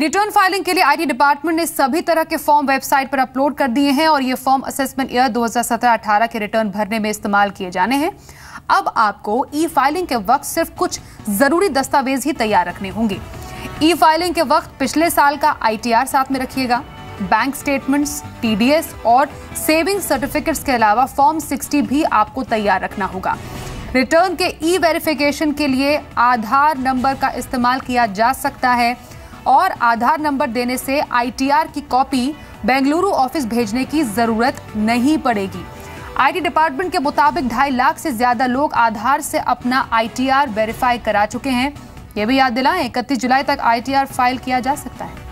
Return filing के लिए IT department ने सभी तरह के फॉर्म वेबसाइट पर अपलोड कर दिए हैं और ये फॉर्म असेसमेंट ईयर 2017-18 के रिटर्न भरने में इस्तेमाल किए जाने हैं। अब आपको ई फाइलिंग के वक्त सिर्फ कुछ जरूरी दस्तावेज ही तैयार रखने होंगे। ई फाइलिंग के वक्त पिछले साल का ITR साथ में रखिएगा, बैंक स्टेटमेंट्स, TDS और सेविंग सर्टिफिकेट्स के अलावा फॉर्म 60 भी आपको तैयार रखना होगा। रिटर्न के ई वेरिफिकेशन के लिए आधार नंबर का इस्तेमाल किया जा सकता है और आधार नंबर देने से ITR की कॉपी बेंगलुरु ऑफिस भेजने की जरूरत नहीं पड़ेगी। IT डिपार्टमेंट के मुताबिक 2.5 लाख से ज्यादा लोग आधार से अपना ITR वेरीफाई करा चुके हैं। ये भी याद दिलाएं, 31 जुलाई तक ITR फाइल किया जा सकता है।